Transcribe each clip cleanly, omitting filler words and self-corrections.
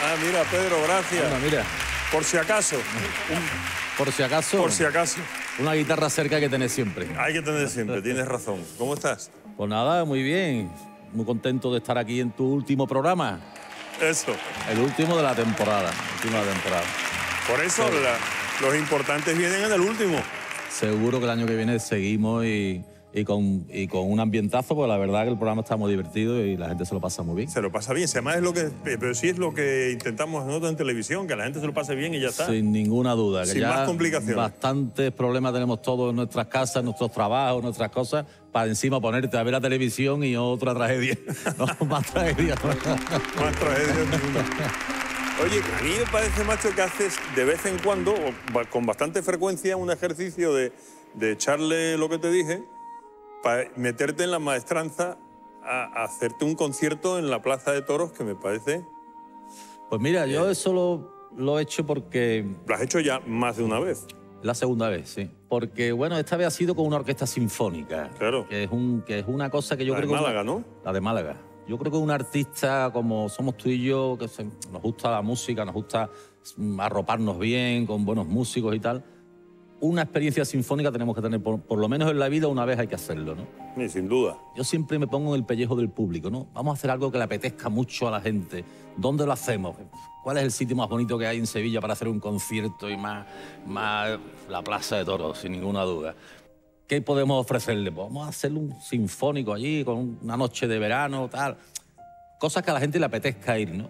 Ah, mira, Pedro, gracias. Bueno, mira. Por si acaso. Por si acaso. Por si acaso. Una guitarra cerca hay que tener siempre. Hay que tener siempre, tienes razón. ¿Cómo estás? Pues nada, muy bien. Muy contento de estar aquí en tu último programa. Eso. El último de la temporada. Por eso los importantes vienen en el último. Seguro que el año que viene seguimos y con un ambientazo, porque la verdad es que el programa está muy divertido y la gente se lo pasa muy bien. Se lo pasa bien, además es lo que, pero sí es lo que intentamos nosotros en televisión, que la gente se lo pase bien y ya está. Sin ninguna duda. Que sin ya más complicaciones. Bastantes problemas tenemos todos en nuestras casas, nuestros trabajos, nuestras cosas, para encima ponerte a ver la televisión y otra tragedia. No, más tragedia. Más tragedia. Oye, a mí me parece, macho, que haces de vez en cuando, o con bastante frecuencia, un ejercicio de echarle lo que te dije, para meterte en la maestranza a hacerte un concierto en la Plaza de Toros, que me parece... Pues mira, yo eso lo he hecho porque... Lo has hecho ya más de una vez. La segunda vez, sí. Porque, bueno, esta vez ha sido con una orquesta sinfónica. Claro. Que es una cosa que yo creo que... La de Málaga, ¿no? La de Málaga. Yo creo que un artista como somos tú y yo, que nos gusta la música, nos gusta arroparnos bien con buenos músicos y tal... Una experiencia sinfónica tenemos que tener, por lo menos en la vida una vez hay que hacerlo, ¿no? Sí, sin duda. Yo siempre me pongo en el pellejo del público, ¿no? Vamos a hacer algo que le apetezca mucho a la gente. ¿Dónde lo hacemos? ¿Cuál es el sitio más bonito que hay en Sevilla para hacer un concierto y más la Plaza de Toros, sin ninguna duda? ¿Qué podemos ofrecerle? Pues vamos a hacer un sinfónico allí, con una noche de verano, tal. Cosas que a la gente le apetezca ir, ¿no?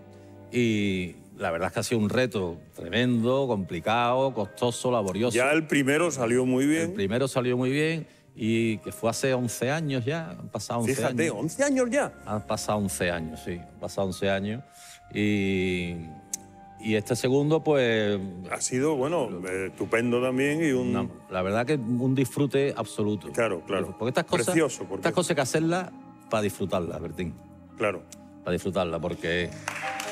Y... La verdad es que ha sido un reto tremendo, complicado, costoso, laborioso. Ya el primero salió muy bien. El primero salió muy bien y que fue hace 11 años ya. Han pasado 11 años. Fíjate, 11 años ya. Han pasado 11 años, sí. Han pasado 11 años. Y este segundo, pues... Ha sido, bueno, estupendo también y un... No, la verdad que un disfrute absoluto. Claro, claro. Porque estas cosas... Precioso. Porque... Estas cosas hay que hacerlas para disfrutarlas, Bertín. Claro. Para disfrutarlas, porque...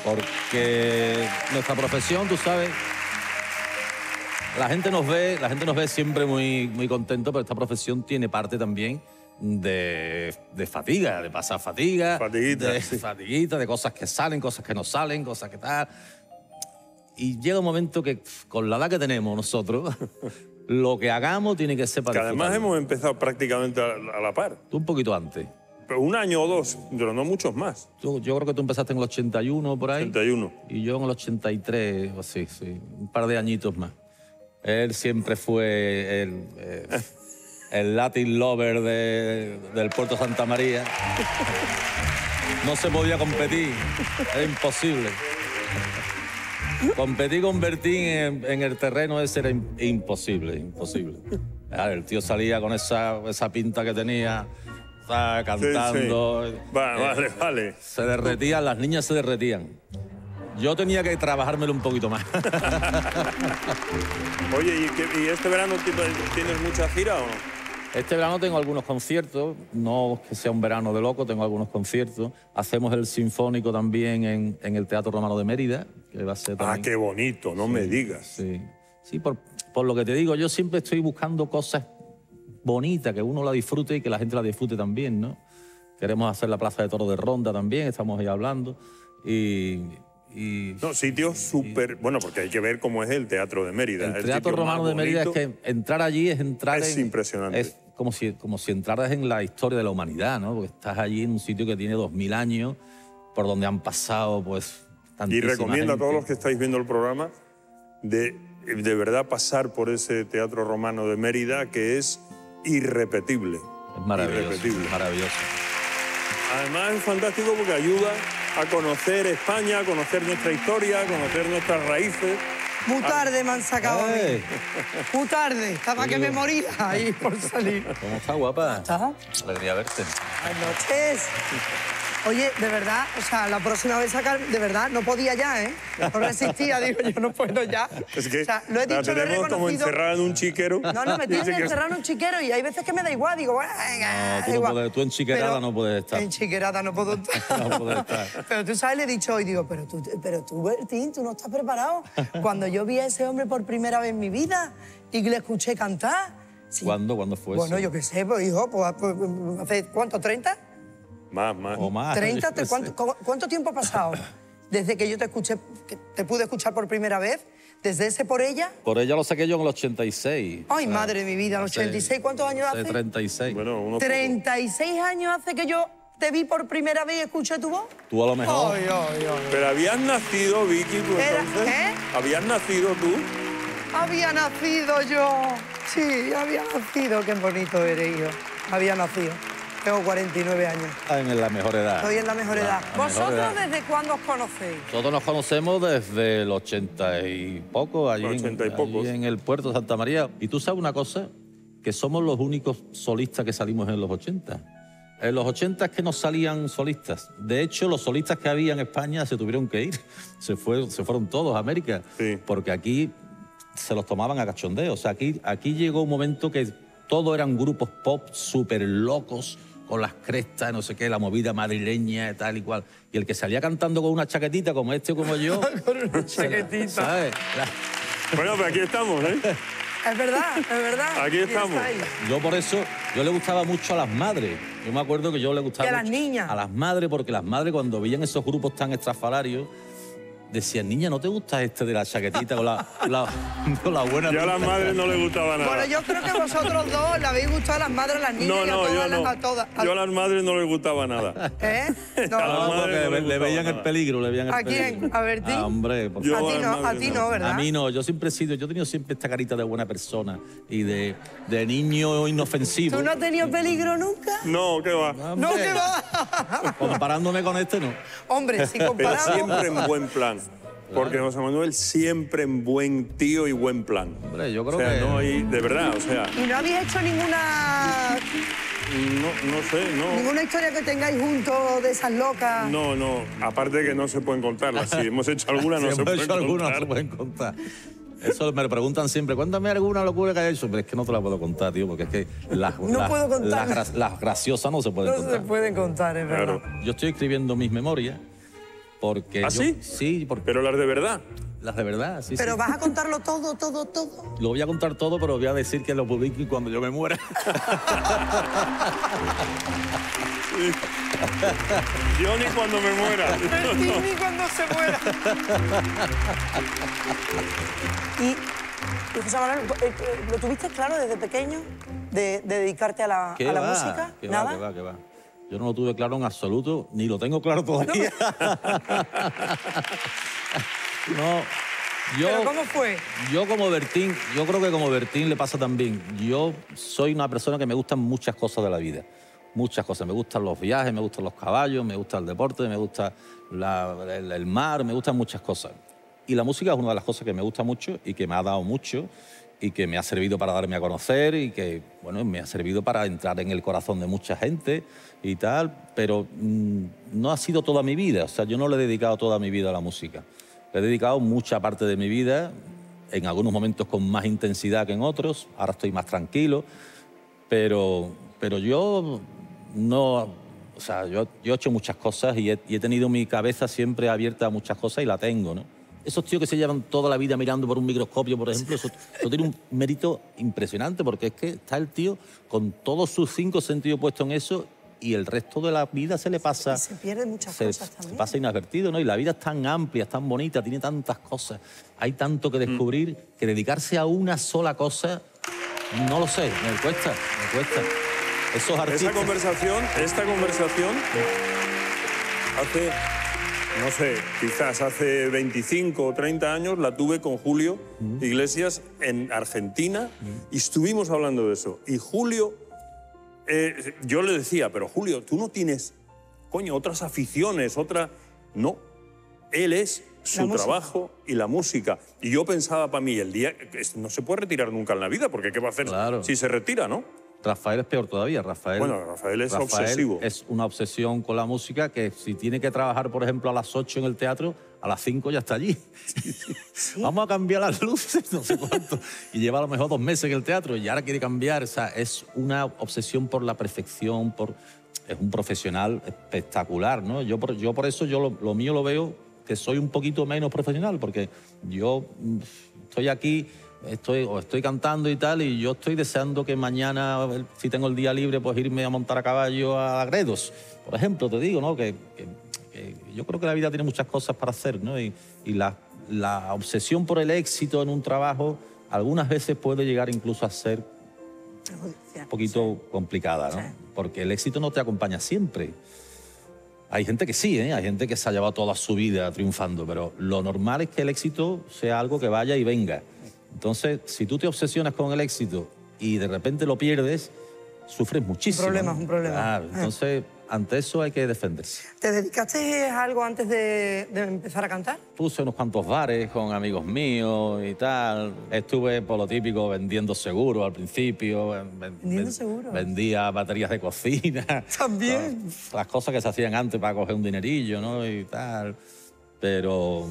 Porque nuestra profesión, tú sabes, la gente nos ve siempre muy contento, pero esta profesión tiene parte también de fatiga, de pasar fatiga. Fatiguita. Fatiguita, de cosas que salen, cosas que no salen, cosas que tal. Y llega un momento que, con la edad que tenemos nosotros, lo que hagamos tiene que ser para... Que además hemos empezado prácticamente a la par. Tú un poquito antes. Pero un año o dos, pero no muchos más. Yo creo que tú empezaste en el 81, por ahí. 81. Y yo en el 83, o así, sí. Un par de añitos más. Él siempre fue el Latin lover del Puerto Santa María. No se podía competir, era imposible. Competir con Bertín en el terreno ese era imposible. El tío salía con esa pinta que tenía... cantando... Sí, sí. Vale. Se derretían, las niñas se derretían. Yo tenía que trabajármelo un poquito más. Oye, ¿y este verano tienes mucha gira o no? Este verano tengo algunos conciertos, no que sea un verano de loco, tengo algunos conciertos. Hacemos el sinfónico también en el Teatro Romano de Mérida, que va a ser también... Ah, qué bonito, no me digas. Sí, sí, por lo que te digo, yo siempre estoy buscando cosas bonita, que uno la disfrute y que la gente la disfrute también, ¿no? Queremos hacer la Plaza de Toros de Ronda también, estamos ahí hablando. No, sitios súper... Bueno, porque hay que ver cómo es el Teatro de Mérida. El Teatro Romano de Mérida es que entrar allí es entrar... Es impresionante. Es como si entraras en la historia de la humanidad, ¿no? Porque estás allí en un sitio que tiene 2000 años, por donde han pasado, pues, tantísima gente. Y recomiendo a todos los que estáis viendo el programa de verdad pasar por ese Teatro Romano de Mérida, que es... irrepetible. Es maravilloso. Irrepetible. Maravilloso. Además es fantástico porque ayuda a conocer España, a conocer nuestra historia, a conocer nuestras raíces. Muy tarde me han sacado a mí. Muy tarde. Estaba que me moría ahí por salir. ¿Cómo estás, guapa? ¿Estás? Alegría verte. Buenas noches. Oye, de verdad, o sea, la próxima vez sacar, de verdad, no podía ya, ¿eh? No resistía, digo, yo no puedo ya. Es que, o sea, lo he dicho, lo he reconocido. Como encerrada en un chiquero. No, me tienen encerrada en un chiquero y hay veces que me da igual, digo, venga, no, igual. Tú en chiquerada no puedes estar. En chiquerada no puedo estar. No puedo estar. Pero tú sabes, le he dicho hoy, digo, pero tú, Bertín, tú no estás preparado. Cuando yo vi a ese hombre por primera vez en mi vida y le escuché cantar. Sí. ¿Cuándo fue eso? Bueno, yo qué sé, pues, hijo, pues, ¿hace cuánto, 30? Más. ¿30? ¿Cuánto tiempo ha pasado? Desde que yo te escuché, que te pude escuchar por primera vez, desde ese Por Ella. Por Ella lo saqué yo en el 86. Ay, o sea, madre de mi vida, en el 86, ¿cuántos años hace? 36. Bueno, uno 36 poco. Años hace que yo te vi por primera vez y escuché tu voz. Tú a lo mejor. Ay, ay, ay. Pero habías nacido, Vicky, tú entonces. ¿Qué? ¿Habías nacido tú? Había nacido yo. Sí, había nacido. Qué bonito eres, hijo. Había nacido. Tengo 49 años. Estoy en la mejor edad. Estoy en la mejor edad. ¿Vosotros desde cuándo os conocéis? Nosotros nos conocemos desde el 80 y poco, allí en el Puerto Santa María. Y tú sabes una cosa, que somos los únicos solistas que salimos en los 80. En los 80 es que no salían solistas. De hecho, los solistas que había en España se tuvieron que ir. Se fueron todos a América. Sí. Porque aquí se los tomaban a cachondeo. O sea, aquí llegó un momento que todo eran grupos pop súper locos, con las crestas, no sé qué, la movida madrileña, tal y cual. Y el que salía cantando con una chaquetita como este o como yo... con una chaquetita. ¿Sabes? Bueno, pero aquí estamos, ¿eh? Es verdad, es verdad. Aquí estamos. Yo por eso, yo le gustaba mucho a las madres. Yo me acuerdo que yo le gustaba mucho a las niñas. A las madres, porque las madres cuando veían esos grupos tan estrafalarios... decían, niña, ¿no te gusta este de la chaquetita con la buena? Yo a las madres no les gustaba nada. Bueno, yo creo que vosotros dos le habéis gustado a las madres, a las niñas y a todas. Yo a las madres no les gustaba nada. ¿Eh? No, le veían el peligro, le veían el peligro. ¿A quién? ¿A Bertín? Ah, hombre, por favor. A ti no, ¿verdad? A mí no, yo siempre he sido, yo he tenido siempre esta carita de buena persona y de niño inofensivo. ¿Tú no has tenido peligro nunca? No, ¿qué va? Hombre, no, ¿qué va? Comparándome con este, no. Hombre, si comparamos... Pero siempre en buen plan. Porque José Manuel siempre en buen tío y buen plan. Hombre, yo creo que... no hay... De verdad, o sea... ¿Y no habéis hecho ninguna...? No sé. ¿Ninguna historia que tengáis juntos de esas locas? No. Aparte que no se pueden contarlas. Si hemos hecho alguna, no se pueden contar. Eso me lo preguntan siempre. Cuéntame alguna locura que haya hecho. Pero es que no te la puedo contar, tío, porque es que las graciosas no se pueden contar. No se pueden contar, es verdad. Claro. Yo estoy escribiendo mis memorias. Porque ¿Ah, sí? Pero las de verdad. Las de verdad, sí. Pero vas a contarlo todo. Lo voy a contar todo, pero voy a decir que lo publique cuando yo me muera. Yo ni cuando me muera. Ni cuando se muera. Y José Manuel, ¿lo tuviste claro desde pequeño de dedicarte a la música? ¿Nada? Que va. Yo no lo tuve claro en absoluto, ni lo tengo claro todavía. No. ¿Pero cómo fue? Yo como Bertín, yo creo que como Bertín le pasa también. Yo soy una persona que me gustan muchas cosas de la vida. Muchas cosas. Me gustan los viajes, me gustan los caballos, me gusta el deporte, me gusta el mar, me gustan muchas cosas. Y la música es una de las cosas que me gusta mucho y que me ha dado mucho y que me ha servido para darme a conocer y que, bueno, me ha servido para entrar en el corazón de mucha gente y tal, pero no ha sido toda mi vida. O sea, yo no le he dedicado toda mi vida a la música. Le he dedicado mucha parte de mi vida, en algunos momentos con más intensidad que en otros, ahora estoy más tranquilo, pero yo no... O sea, yo he hecho muchas cosas y he tenido mi cabeza siempre abierta a muchas cosas y la tengo, ¿no? Esos tíos que se llevan toda la vida mirando por un microscopio, por ejemplo, eso tiene un mérito impresionante, porque es que está el tío con todos sus 5 sentidos puestos en eso y el resto de la vida se le pasa... Se pierden muchas cosas también. Se pasa inadvertido, ¿no? Y la vida es tan amplia, es tan bonita, tiene tantas cosas, hay tanto que descubrir, que dedicarse a una sola cosa, no lo sé, me cuesta. Esos artistas... Esta conversación hace... No sé, quizás hace 25 o 30 años la tuve con Julio Iglesias en Argentina y estuvimos hablando de eso. Y Julio, yo le decía, pero Julio, tú no tienes, coño, otras aficiones, otra... No, él es su trabajo y la música. Y yo pensaba para mí, el día... No se puede retirar nunca en la vida, porque ¿qué va a hacer si se retira, no? Raphael es peor todavía. Raphael es obsesivo. Es una obsesión con la música que si tiene que trabajar, por ejemplo, a las 8 en el teatro, a las 5 ya está allí. ¿Sí? Vamos a cambiar las luces, no sé cuánto. Y lleva a lo mejor 2 meses en el teatro y ahora quiere cambiar. O sea, es una obsesión por la perfección, es un profesional espectacular, ¿no? Yo por eso lo mío lo veo que soy un poquito menos profesional, porque yo estoy aquí... Estoy cantando y tal, y yo estoy deseando que mañana, si tengo el día libre, pues irme a montar a caballo a Gredos, por ejemplo, te digo, ¿no? Que yo creo que la vida tiene muchas cosas para hacer, ¿no? Y la obsesión por el éxito en un trabajo algunas veces puede llegar incluso a ser un poquito complicada, ¿no? Porque el éxito no te acompaña siempre. Hay gente que sí, ¿eh? Hay gente que se ha llevado toda su vida triunfando, pero lo normal es que el éxito sea algo que vaya y venga. Entonces, si tú te obsesionas con el éxito y de repente lo pierdes, sufres muchísimo. Un problema, ¿no? Un problema. Claro, entonces, ante eso hay que defenderse. ¿Te dedicaste a algo antes de empezar a cantar? Puse unos cuantos bares con amigos míos y tal. Estuve, por lo típico, vendiendo seguros al principio. ¿Vendiendo seguros? Vendía baterías de cocina. ¿También? Las cosas que se hacían antes para coger un dinerillo, ¿no? Y tal. Pero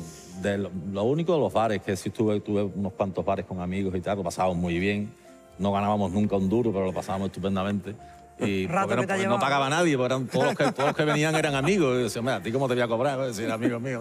lo único de los bares, que sí tuve unos cuantos bares con amigos y tal, lo pasábamos muy bien. No ganábamos nunca un duro, pero lo pasábamos estupendamente. Y no pagaba a nadie, porque todos los que venían eran amigos. Y yo decía, mira, ¿a ti cómo te voy a cobrar? Si era amigo mío.